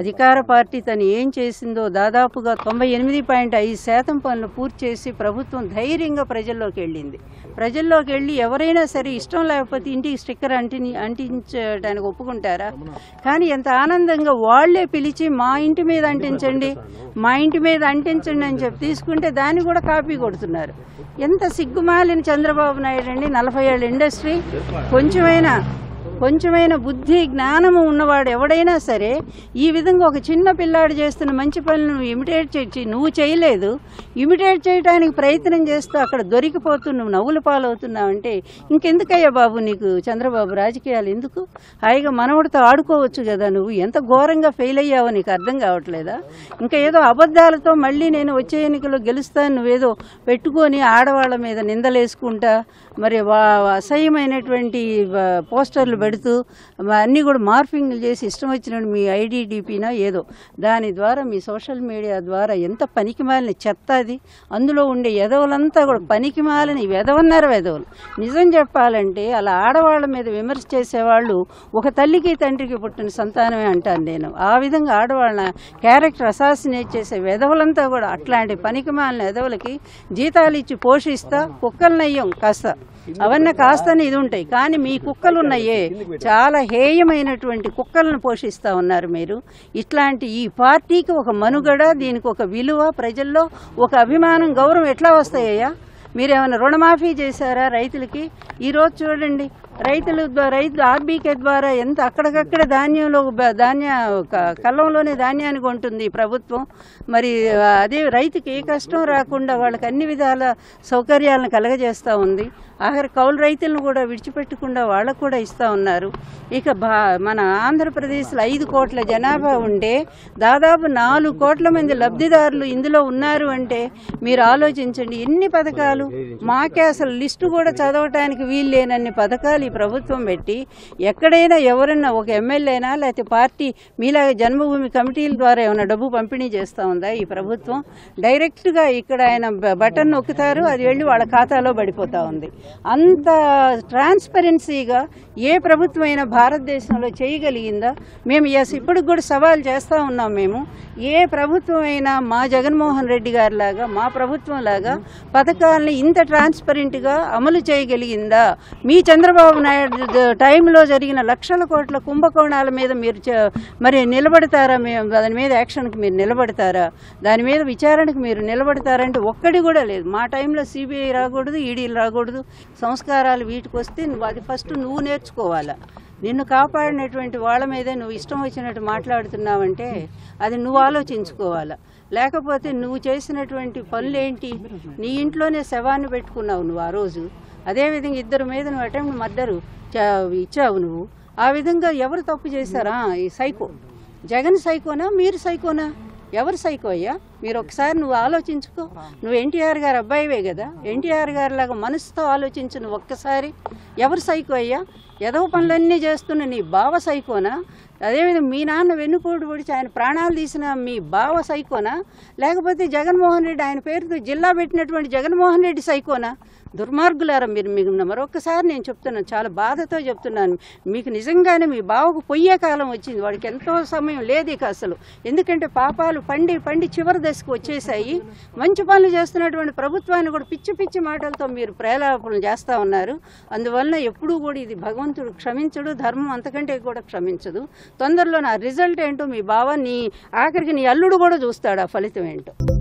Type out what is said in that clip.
అధికార పార్టీ తను ఏం చేసిందో దాదాపుగా 98.5% పనులు పూర్తి చేసి ప్రభుత్వం ధైర్యంగా ప్రజల్లోకి వెళ్ళింది. ప్రజల్లోకి వెళ్ళి ఎవరైనా సరే ఇష్టం లేకపోతే ఇంటికి స్టిక్కర్ అంటించడానికి ఒప్పుకుంటారా? కానీ ఎంత ఆనందంగా వాళ్లే పిలిచి మా ఇంటి మీద అంటించండి, మా ఇంటి మీద అంటించండి అని చెప్పి తీసుకుంటే దాన్ని కూడా కాపీ కొడుతున్నారు. ఎంత సిగ్గుమాలిన చంద్రబాబు నాయుడు అండి. 40 ఏళ్ళ ఇండస్ట్రీ, కొంచెమైనా బుద్ధి జ్ఞానము ఉన్నవాడు ఎవడైనా సరే ఈ విధంగా ఒక చిన్న పిల్లాడు చేస్తున్న మంచి పనులు నువ్వు చేయలేదు, ఇమిటేట్ చేయడానికి ప్రయత్నం చేస్తూ అక్కడ దొరికిపోతూ నువ్వు నవ్వుల పాలవుతున్నావంటే ఇంకెందుకయ్యా బాబు నీకు చంద్రబాబు రాజకీయాలు? ఎందుకు హాయిగా మనవడితో ఆడుకోవచ్చు కదా. నువ్వు ఎంత ఘోరంగా ఫెయిల్ అయ్యావో నీకు అర్థం కావట్లేదా? ఇంకా ఏదో అబద్ధాలతో మళ్ళీ నేను వచ్చే ఎన్నికల్లో గెలుస్తాను నువ్వేదో పెట్టుకొని ఆడవాళ్ళ మీద నిందలేసుకుంటా మరి అసహ్యమైనటువంటి పోస్టర్లు పెడుతూ అన్నీ కూడా మార్ఫింగ్లు చేసి ఇష్టం వచ్చినట్టు మీ ఐడీడీపీనా ఏదో దాని ద్వారా మీ సోషల్ మీడియా ద్వారా ఎంత పనికిమాలిన చెత్త అది. అందులో ఉండే ఎదవులంతా కూడా పనికిమాలిన ఎదవన్నారు ఎదవులు. నిజం చెప్పాలంటే అలా ఆడవాళ్ళ మీద విమర్శ చేసేవాళ్ళు ఒక తల్లికి తండ్రికి పుట్టిన సంతానమే అంటాను నేను. ఆ విధంగా ఆడవాళ్ళ క్యారెక్టర్ అసాసినేట్ చేసే ఎదవులంతా కూడా అట్లాంటి పనికిమాలిన ఎదవులకి జీతాలు ఇచ్చి పోషిస్తా కుక్కలనయ్యం కాస్త అవన్నీ కాస్తనే ఇది ఉంటాయి. కానీ మీ కుక్కలు ఉన్నాయే చాలా హేయమైనటువంటి కుక్కలను పోషిస్తూ ఉన్నారు మీరు. ఇట్లాంటి ఈ పార్టీకి ఒక మనుగడ, దీనికి ఒక విలువ, ప్రజల్లో ఒక అభిమానం, గౌరవం ఎట్లా వస్తాయ్యా? మీరేమైనా రుణమాఫీ చేశారా రైతులకి? ఈరోజు చూడండి రైతు ఆర్బీకే ద్వారా ఎంత అక్కడికక్కడ ధాన్య కళ్ళంలోనే ధాన్యాన్ని కొంటుంది ప్రభుత్వం. మరి అదే రైతుకి ఏ కష్టం రాకుండా వాళ్ళకి అన్ని విధాల సౌకర్యాలను కలగజేస్తూ ఉంది. ఆఖరి కౌలు రైతులను కూడా విడిచిపెట్టకుండా వాళ్ళకు కూడా ఇస్తూ ఉన్నారు. ఇక మన ఆంధ్రప్రదేశ్లో 5 కోట్ల జనాభా ఉంటే దాదాపు 4 కోట్ల మంది లబ్ధిదారులు ఇందులో ఉన్నారు అంటే మీరు ఆలోచించండి ఎన్ని పథకాలు. మాకే అసలు లిస్టు కూడా చదవటానికి వీల్లేనన్ని పథకాలు ఈ ప్రభుత్వం పెట్టి ఎక్కడైనా ఎవరన్నా ఒక ఎమ్మెల్యేనా లేకపోతే పార్టీ మీలాగే జన్మభూమి కమిటీల ద్వారా ఏమైనా డబ్బు పంపిణీ చేస్తూ ఉందా ఈ ప్రభుత్వం? డైరెక్ట్గా ఇక్కడ ఆయన బటన్ నొక్కుతారు, అది వెళ్ళి వాళ్ళ ఖాతాలో పడిపోతూ ఉంది. అంత ట్రాన్స్పరెన్సీగా ఏ ప్రభుత్వం అయినా భారతదేశంలో చేయగలిగిందా? మేము ఇప్పటికి కూడా సవాల్ చేస్తూ ఉన్నాం. మేము ఏ ప్రభుత్వం అయినా మా జగన్మోహన్ రెడ్డి గారి లాగా మా ప్రభుత్వం లాగా పథకాలని ఇంత ట్రాన్స్పరెంట్గా అమలు చేయగలిగిందా? మీ చంద్రబాబు నాయుడు టైంలో జరిగిన లక్షల కోట్ల కుంభకోణాల మీద మీరు మరి నిలబడతారా? మేము దాని మీద యాక్షన్కి మీరు నిలబడతారా? దాని మీద విచారణకు మీరు నిలబడతారంటే ఒక్కడి కూడా లేదు. మా టైంలో సిబిఐ రాకూడదు, ఈడీలు రాకూడదు, సంస్కారాలు వీటికి వస్తే అది ఫస్ట్ నువ్వు నేర్చుకోవాలా. నిన్ను కాపాడినటువంటి వాళ్ళ మీదే నువ్వు ఇష్టం వచ్చినట్టు మాట్లాడుతున్నావంటే అది నువ్వు ఆలోచించుకోవాలా. లేకపోతే నువ్వు చేసినటువంటి పనులేంటి? నీ ఇంట్లోనే శవాన్ని పెట్టుకున్నావు నువ్వు ఆ రోజు. అదేవిధంగా 2 మీద నువ్వు అటెంప్ట్ మర్డర్ ఇచ్చావు నువ్వు. ఆ విధంగా ఎవరు తప్పు చేశారా? ఈ సైకో జగన్ సైకోనా? మీరు సైకోనా? ఎవరు సైకో అయ్యా? మీరు ఒకసారి నువ్వు ఆలోచించుకో. నువ్వు ఎన్టీఆర్ గారు అబ్బాయివే కదా. ఎన్టీఆర్ గారి లాగా మనసుతో ఆలోచించు నువ్వు ఒక్కసారి. ఎవరు సైకో అయ్యా? ఏదో పనులన్నీ చేస్తున్న నీ బావ సైకోనా? అదేవిధంగా మీ నాన్న వెన్నుపోటు పొడిచి ఆయన ప్రాణాలు తీసిన మీ బావ సైకోనా? లేకపోతే జగన్మోహన్ రెడ్డి ఆయన పేరుతో జిల్లా పెట్టినటువంటి జగన్మోహన్ రెడ్డి సైకోనా? దుర్మార్గులారా మీరు. మీకు మరొకసారి నేను చెప్తున్నాను, చాలా బాధతో చెప్తున్నాను. మీకు నిజంగానే మీ బావకు పొయ్యే కాలం వచ్చింది. వాడికి ఎంతో సమయం లేదు ఇక అసలు. ఎందుకంటే పాపాలు పండి చివరి దశకు వచ్చేసాయి. మంచి పనులు చేస్తున్నటువంటి ప్రభుత్వాన్ని కూడా పిచ్చి పిచ్చి మాటలతో మీరు ప్రేలాపనలు చేస్తూ ఉన్నారు. అందువలన ఎప్పుడూ కూడా ఇది భగవంతుడు క్షమించడు, ధర్మం అంతకంటే కూడా క్షమించదు. తొందరలో నా రిజల్ట్ ఏంటో మీ బావ నీ ఆఖరికి నీ అల్లుడు కూడా చూస్తాడు ఆ ఫలితం ఏంటో.